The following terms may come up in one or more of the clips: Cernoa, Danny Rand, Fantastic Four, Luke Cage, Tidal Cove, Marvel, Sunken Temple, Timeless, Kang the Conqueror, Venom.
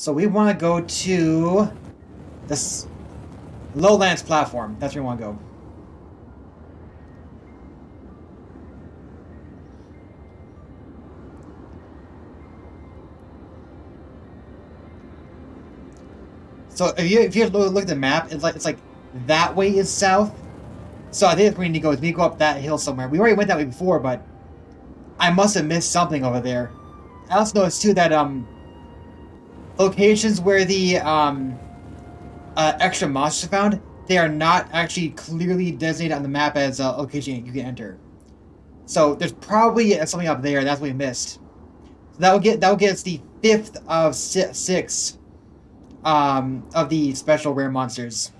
So we want to go to this Lowlands platform. That's where we want to go. So if you look at the map, it's like that way is south. So I think that's where we need to go. We need to go up that hill somewhere. We already went that way before, but I must have missed something over there. I also noticed too that locations where the extra monsters are found, they are not actually clearly designated on the map as a location you can enter. So there's probably something up there. That's what we missed. So that will get us the fifth of six. Of the special rare monsters.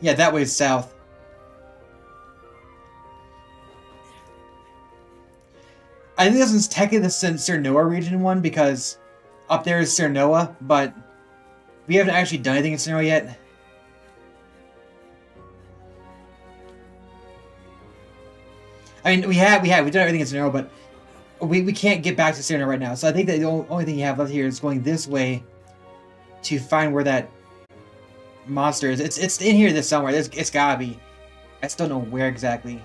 Yeah, that way is south. I think this one's technically the Cernoa region one because up there is Cernoa, but we haven't actually done anything in Cernoa yet. I mean, we've done everything in Cernoa, but we can't get back to Cernoa right now. So I think that the only thing you have left here is going this way to find where that monster is. It's in here this somewhere. It's gotta be. I still don't know where exactly.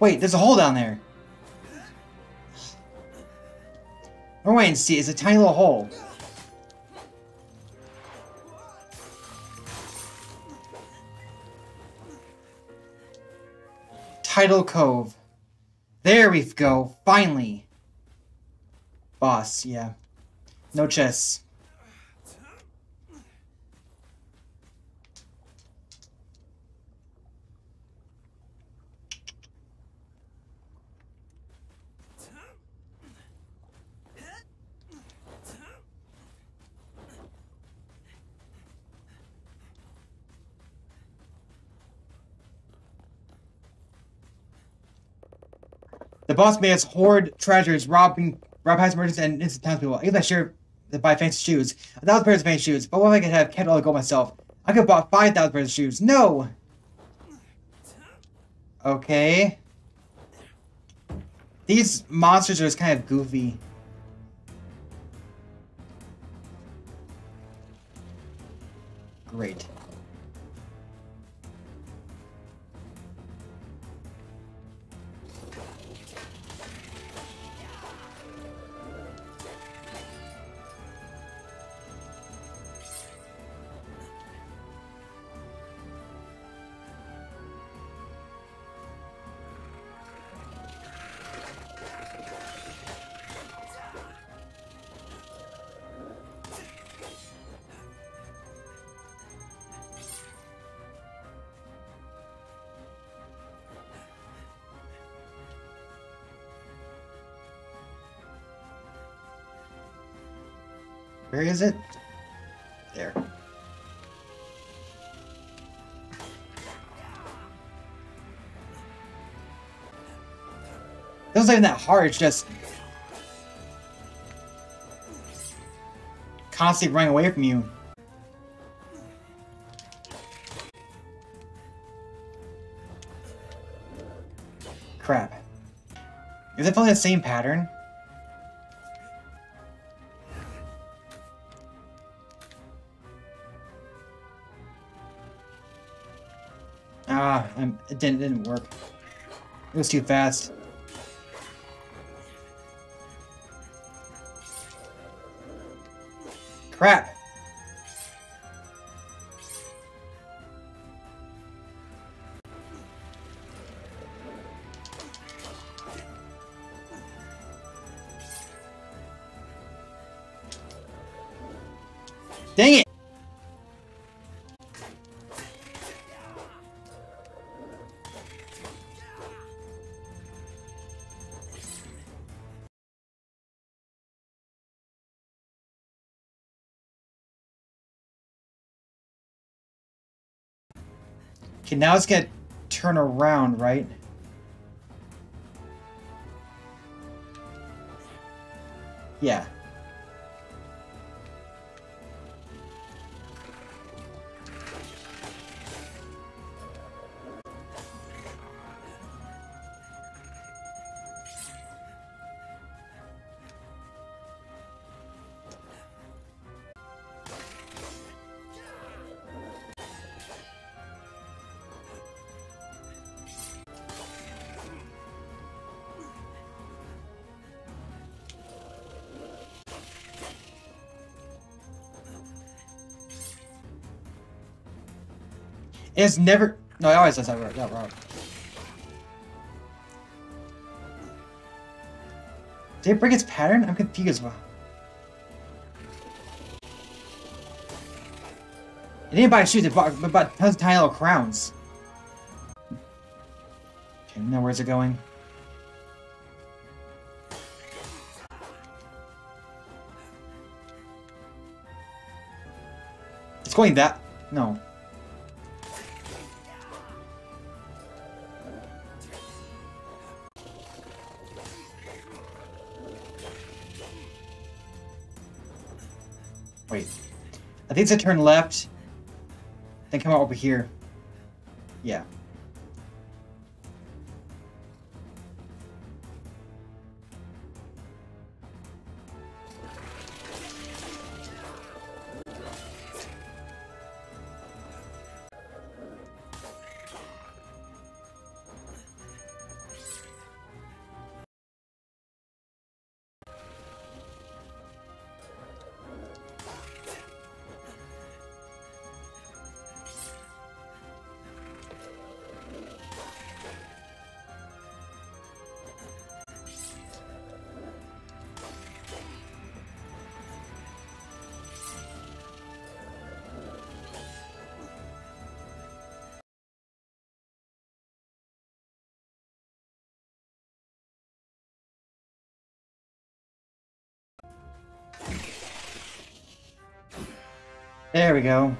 Wait, there's a hole down there. We're waiting to see. It's a tiny little hole. Tidal Cove. There we go, finally. Boss, yeah. No chests. The boss may has hoard treasures, rob house merchants, and innocent townspeople. Even I share to buy fancy shoes. 1,000 pairs of fancy shoes. But what if I could have kept all the gold myself? I could have bought 5,000 pairs of shoes. No! Okay. These monsters are just kind of goofy. Great. Where is it? There. It wasn't even that hard, it's just constantly running away from you. Crap. Is it following the same pattern? It didn't work. It was too fast. Crap. Dang it. Okay, now it's gonna turn around, right? Yeah. It's never... No, I always says that wrong. Did it break its pattern? I'm confused. It didn't buy shoes, it bought tons of tiny little crowns. Okay, now where's it going? It's going that... No. Wait. I think it's a turn left. Then come out over here. Yeah. There we go.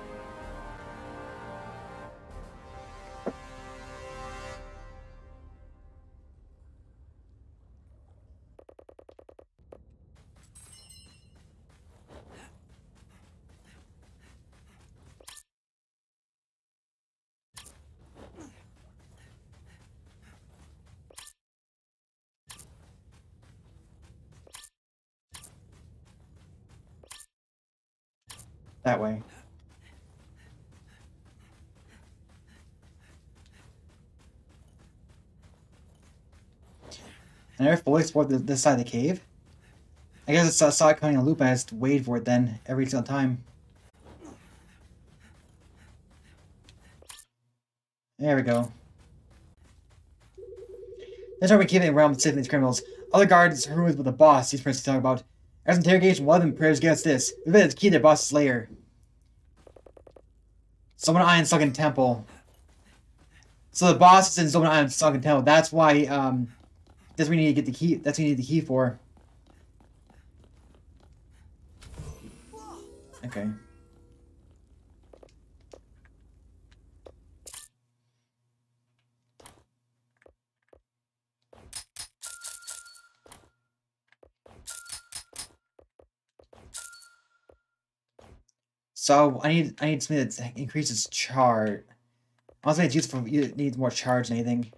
That way. I never fully explored this side of the cave. I guess I saw it coming in a loop and I just waited for it then, every single time. There we go. That's why we keep it around with these criminals. Other guards who was with the boss these persons talk about. As interrogation, one of them prayers against this. We bet it's key to their boss's lair. Someone Iron Sunken Temple. So the boss is in Someone Iron Sunken Temple. That's why, that's what we need to get the key. That's what we need the key for. Okay. So I need something that increases charge. Honestly, it's useful. It needs more charge than anything.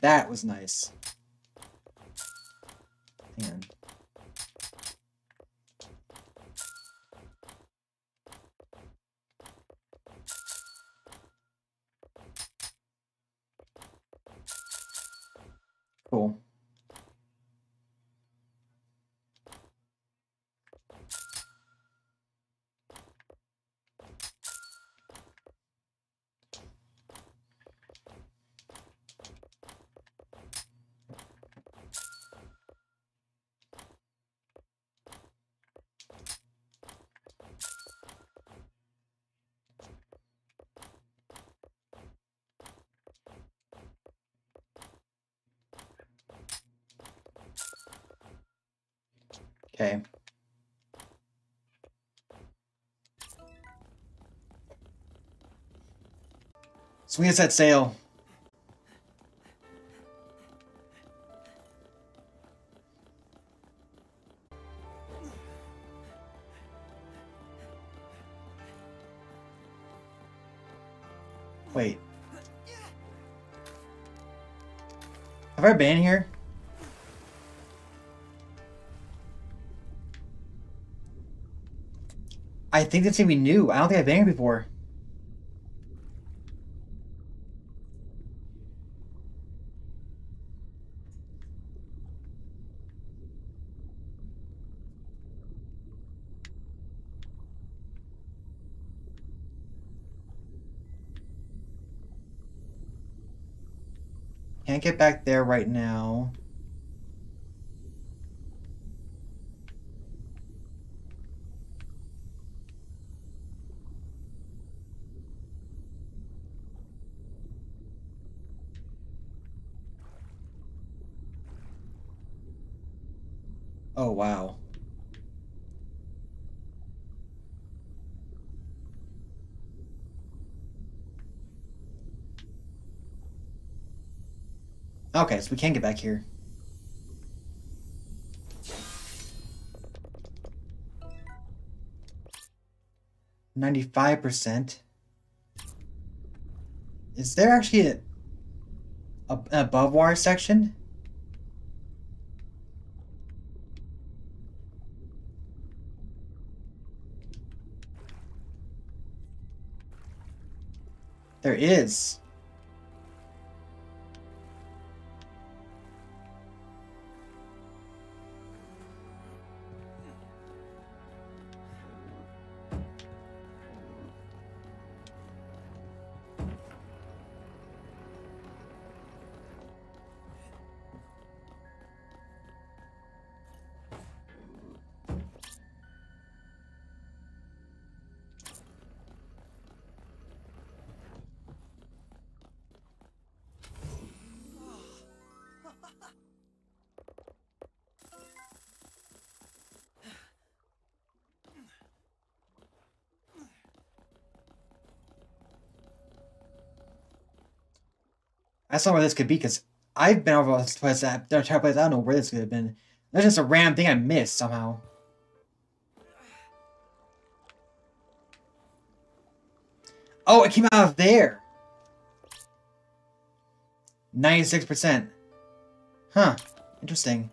That was nice. Hang on. Cool. Okay. So we just set sail. Wait. Have I been here? I think that's gonna be new. I don't think I've been here before. Can't get back there right now. Oh, wow. Okay, so we can't get back here. $95%. Is there actually an above water section? There is. I saw where this could be because I've been over this place. That entire place, I don't know where this could have been. That's just a random thing I missed somehow. Oh, it came out of there. 96%. Huh. Interesting.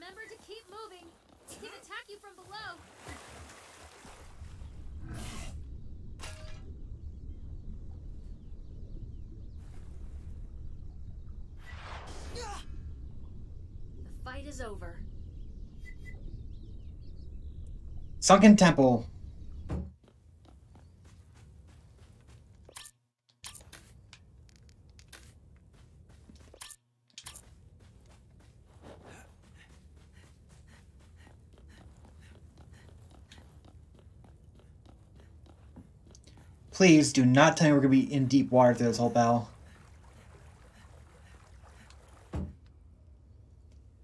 Remember to keep moving. It can attack you from below. The fight is over. Sunken Temple. Please do not tell me we're gonna be in deep water through this whole battle.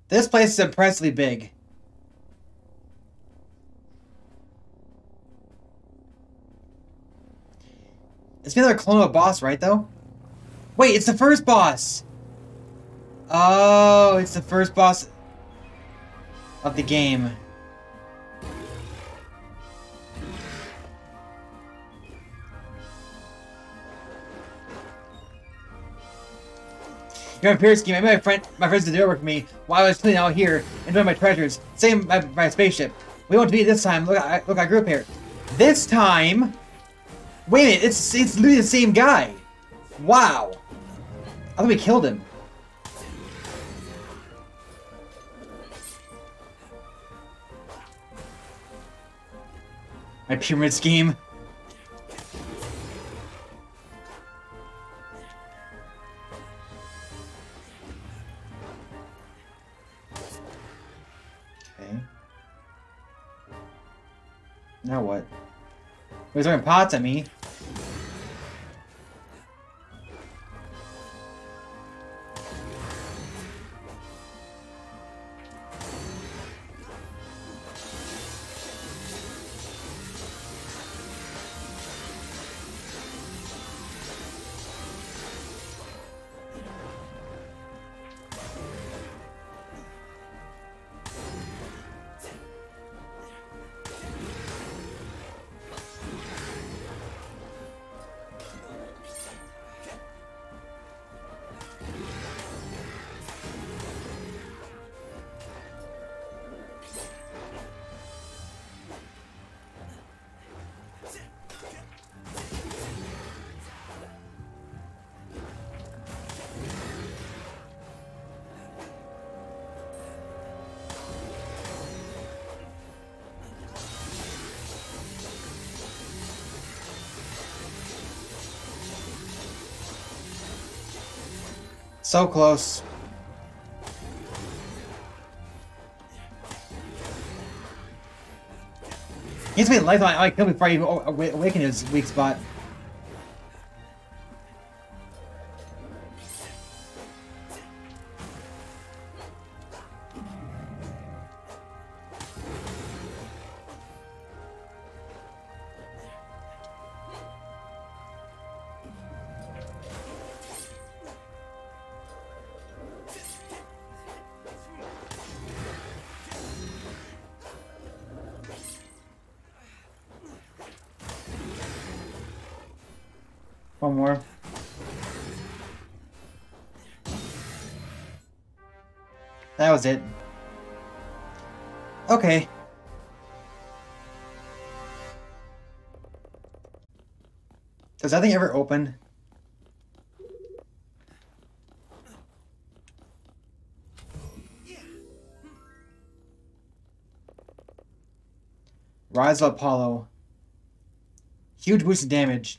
This place is impressively big. It's another clone of a boss, right, though? Wait, it's the first boss! Oh, it's the first boss of the game. During a period scheme, I made my friends to do it with me while I was cleaning out here, enjoying my treasures, saving my spaceship. We won't be this time. Look, I grew up here. This time, wait a minute, it's literally the same guy. Wow, I thought we killed him. My pyramid scheme. Okay. Now what? He's throwing pots at me. So close. He has to be life on I kill before I even awaken his weak spot. One more. That was it. Okay. Does that thing ever open? Rise of Apollo. Huge boost of damage.